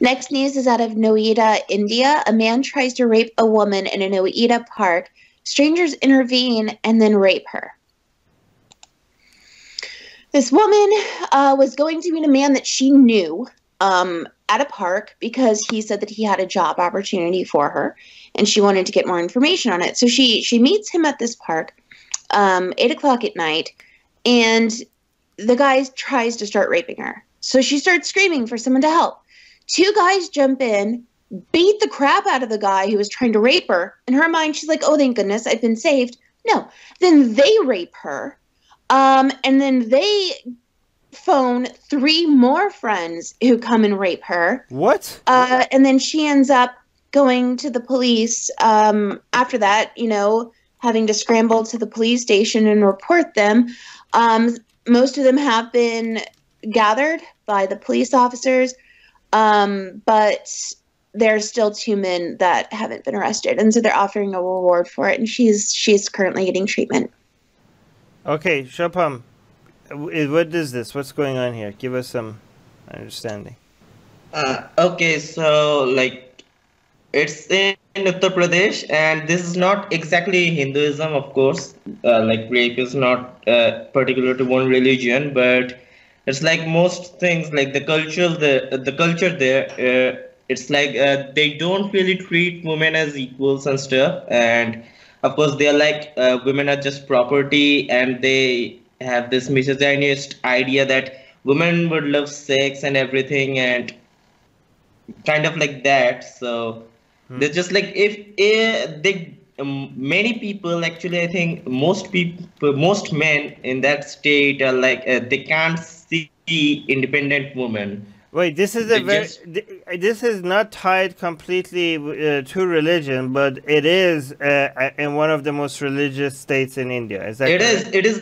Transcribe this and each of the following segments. Next news is out of Noida, India. A man tries to rape a woman in a Noida park. Strangers intervene and then rape her. This woman was going to meet a man that she knew at a park because he said that he had a job opportunity for her, and she wanted to get more information on it. So she meets him at this park, 8 o'clock at night, and the guy tries to start raping her. So she starts screaming for someone to help. Two guys jump in, beat the crap out of the guy who was trying to rape her. In her mind, she's like, oh, thank goodness, I've been saved. No. Then they rape her, and then they phone three more friends who come and rape her. What? And then she ends up going to the police after that, you know, having to scramble to the police station and report them. Most of them have been gathered by the police officers, but there's still two men that haven't been arrested, and so they're offering a reward for it, and she's currently getting treatment. Okay, Shubham, what is this? What's going on here? Give us some understanding. Okay, so like it's in Uttar Pradesh, and this is not exactly Hinduism, of course. Like rape is not particular to one religion, but it's like most things, like the culture there. It's like they don't really treat women as equals and stuff, and of course they're like women are just property, and they have this misogynist idea that women would love sex and everything, and kind of like that. So they're just like many people, actually, I think most men in that state are like they can't see independent women. Wait, this is this is not tied completely to religion, but it is in one of the most religious states in India. Is that correct? It is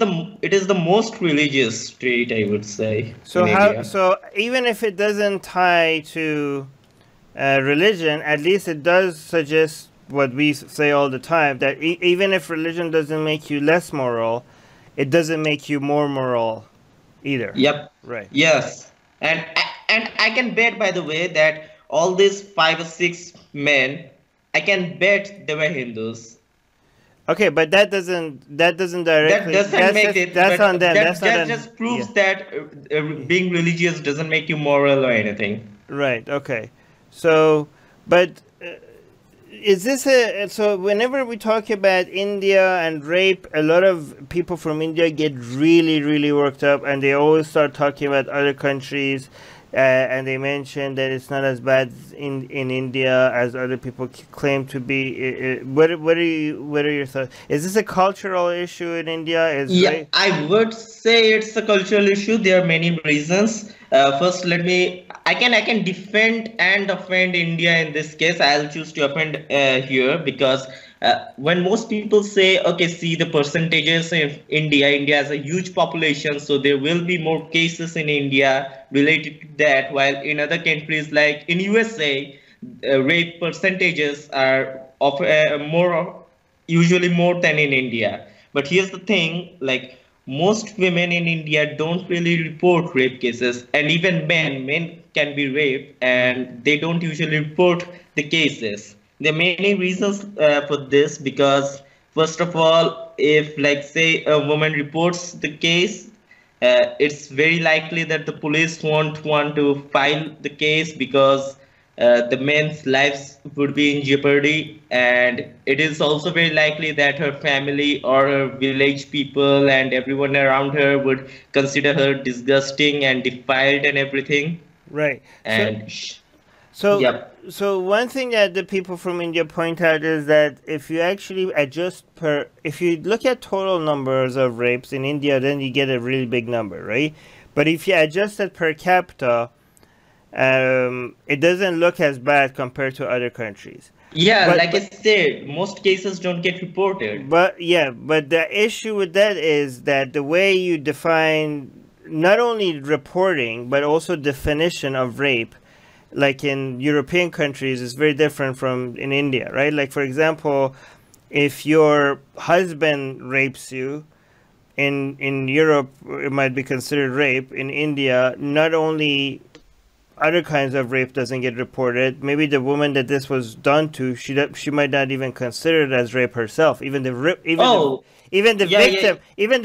the most religious state, I would say. So so even if it doesn't tie to religion, at least it does suggest what we say all the time, that even if religion doesn't make you less moral, it doesn't make you more moral either. Yep. Right. Yes. And I can bet, by the way, that all these 5 or 6 men, I can bet they were Hindus. Okay, but that just proves that being religious doesn't make you moral or anything. Right. Okay. So, but is this so whenever we talk about India and rape, a lot of people from India get really, really worked up, and they always start talking about other countries. And they mentioned that it's not as bad in India as other people claim to be. What are your thoughts? Is this a cultural issue in India? I would say it's a cultural issue. There are many reasons. First, I can defend and offend India in this case. I'll choose to offend here because when most people say, okay, see the percentages in India. India has a huge population, so there will be more cases in India related to that, while in other countries like in USA, rape percentages are of usually more than in India. But here's the thing, like most women in India don't really report rape cases, and even men can be raped and they don't usually report the cases. There are many reasons for this, because first of all, if like say a woman reports the case, it's very likely that the police won't want to file the case because the men's lives would be in jeopardy, and it is also very likely that her family or her village people and everyone around her would consider her disgusting and defiled and everything. Right. And so one thing that the people from India point out is that if you actually adjust if you look at total numbers of rapes in India, then you get a really big number, right? But if you adjust it per capita, it doesn't look as bad compared to other countries. Yeah, but, like I said, most cases don't get reported. But yeah, but the issue with that is that the way you define not only reporting, but also definition of rape, like in European countries, is very different from in India, right? Like, for example, if your husband rapes you, in Europe, it might be considered rape. In India, not only other kinds of rape doesn't get reported, maybe the woman that this was done to, she might not even consider it as rape herself. Even the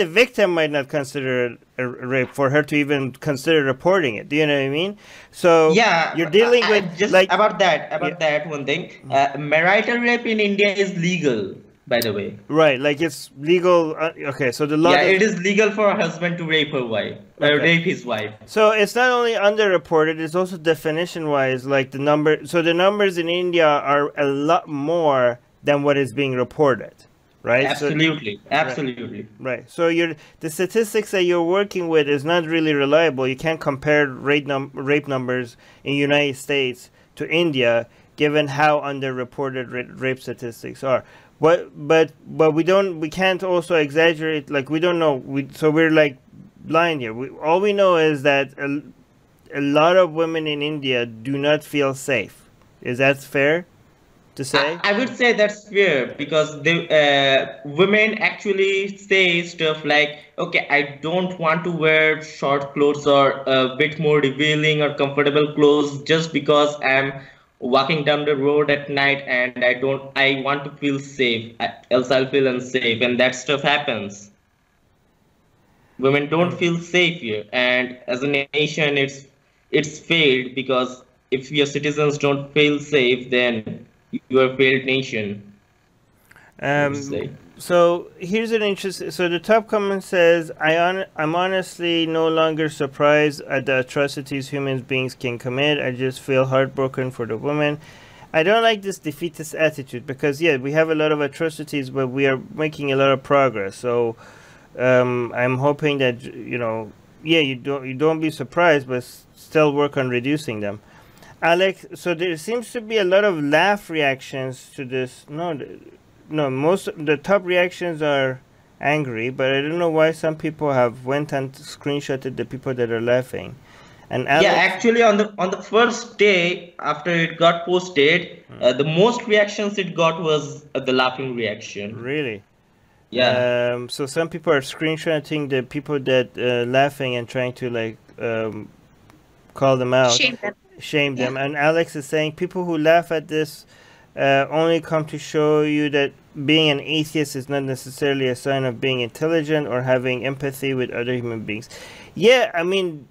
victim might not consider it a rape for her to even consider reporting it. Do you know what I mean? So yeah, you're dealing with just about that one thing. Marital rape in India is legal, by the way. Right, like it's legal. Okay, so the law. Yeah, it is legal for a husband to rape her wife, okay. Rape his wife. So it's not only underreported; it's also definition-wise, like the number. So the numbers in India are a lot more than what is being reported, right? Absolutely, so, absolutely. Right. So the statistics that you're working with is not really reliable. You can't compare rape numbers in United States to India, given how underreported rape statistics are. But we can't also exaggerate, like we don't know, so we're like blind here. All we know is that a lot of women in India do not feel safe. Is that fair to say? I would say that's fair, because women actually say stuff like, okay, I don't want to wear short clothes or a bit more revealing or comfortable clothes just because I'm walking down the road at night, and I want to feel safe, else I'll feel unsafe, and that stuff happens. Women don't feel safe here, and as a nation it's failed, because if your citizens don't feel safe, then you're a failed nation. So here's an interesting, so the top comment says, I'm honestly no longer surprised at the atrocities human beings can commit. I just feel heartbroken for the women. I don't like this defeatist attitude, because yeah, we have a lot of atrocities, but we are making a lot of progress. So I'm hoping that, you know, yeah, you don't be surprised, but still work on reducing them. Alex, so there seems to be a lot of laugh reactions to this. No, most of the top reactions are angry, but I don't know why some people have went and screenshotted the people that are laughing. And Alex, yeah, actually on the first day after it got posted, the most reactions it got was the laughing reaction. Really? Yeah. So some people are screenshotting the people that laughing and trying to like call them out, shame them. And Alex is saying people who laugh at this only come to show you that being an atheist is not necessarily a sign of being intelligent or having empathy with other human beings. Yeah, I mean,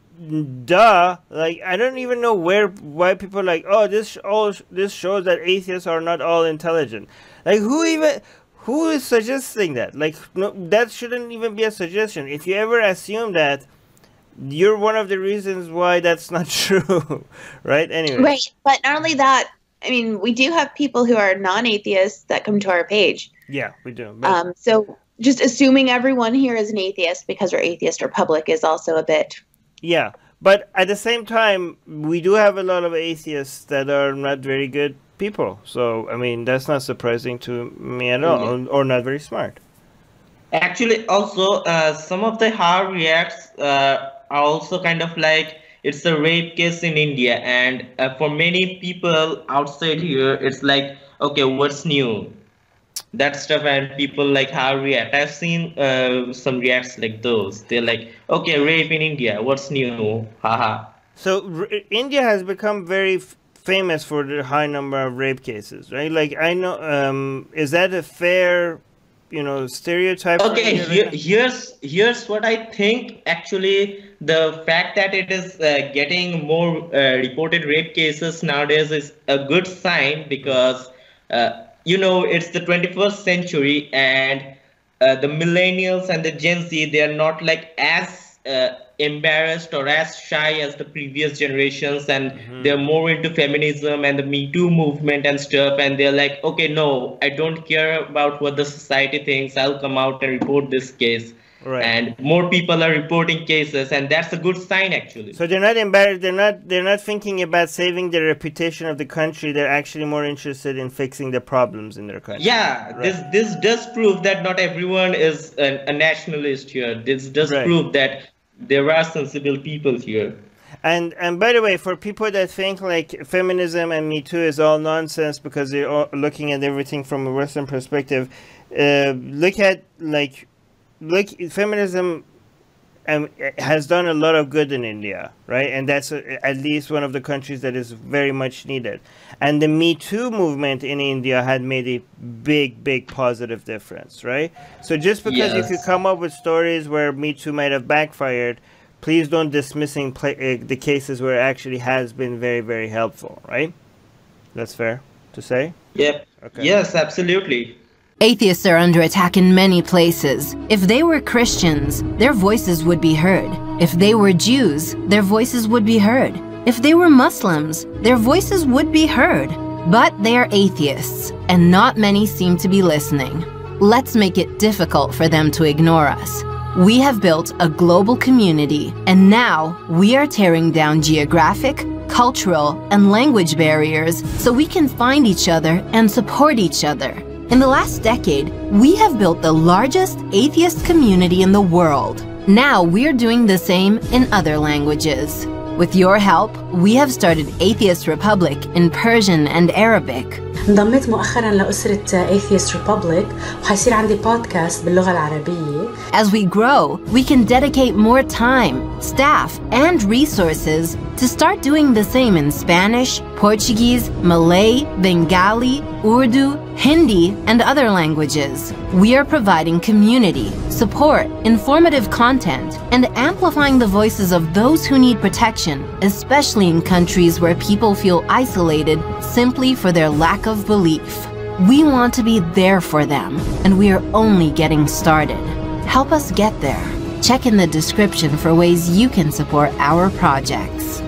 duh. Like, I don't even know why people are like, oh, this shows that atheists are not all intelligent. Like, who is suggesting that? Like, no, that shouldn't even be a suggestion. If you ever assume that, you're one of the reasons why that's not true, right? Anyway. Right, but not only that, I mean, we do have people who are non-atheists that come to our page. Yeah, we do. But so just assuming everyone here is an atheist because we're Atheist Republic is also a bit... Yeah, but at the same time, we do have a lot of atheists that are not very good people. So, I mean, that's not surprising to me at all, or not very smart. Actually, also, some of the hard reacts are also kind of like... It's a rape case in India, and for many people outside here, it's like, okay, what's new? That stuff, and people like how react. I've seen some reacts like those. They're like, okay, rape in India, what's new? Haha. So India has become very famous for the high number of rape cases, right? Like, I know, is that a fair, you know, stereotype? Okay, here's what I think. Actually, the fact that it is getting more reported rape cases nowadays is a good sign, because you know, it's the 21st century, and the millennials and the Gen Z, they are not like as embarrassed or as shy as the previous generations, and they're more into feminism and the Me Too movement and stuff, and they're like, okay, no, I don't care about what the society thinks, I'll come out and report this case. Right. And more people are reporting cases, and that's a good sign, actually. So they're not embarrassed. They're not thinking about saving the reputation of the country. They're actually more interested in fixing the problems in their country. Yeah, right. This does prove that not everyone is a nationalist here. This does prove that there are sensible people here. And by the way, for people that think like feminism and Me Too is all nonsense because they're all looking at everything from a Western perspective, look at feminism has done a lot of good in India, right? And that's at least one of the countries that is very much needed. And the Me Too movement in India had made a big, big positive difference, right? So just because if you come up with stories where Me Too might have backfired, please don't dismissing the cases where it actually has been very, very helpful, right? That's fair to say? Yep. Okay. Yes, absolutely. Atheists are under attack in many places. If they were Christians, their voices would be heard. If they were Jews, their voices would be heard. If they were Muslims, their voices would be heard. But they are atheists, and not many seem to be listening. Let's make it difficult for them to ignore us. We have built a global community, and now we are tearing down geographic, cultural, and language barriers so we can find each other and support each other. In the last decade, we have built the largest atheist community in the world. Now we're doing the same in other languages. With your help, we have started Atheist Republic in Persian and Arabic. انضميت مؤخراً لأسرة Atheist Republic وحيصير عندي بودكاست باللغة العربية. As we grow, we can dedicate more time, staff, and resources to start doing the same in Spanish, Portuguese, Malay, Bengali, Urdu, Hindi, and other languages. We are providing community, support, informative content, and amplifying the voices of those who need protection, especially in countries where people feel isolated simply for their lack of belief. We want to be there for them, and we are only getting started. Help us get there. Check in the description for ways you can support our projects.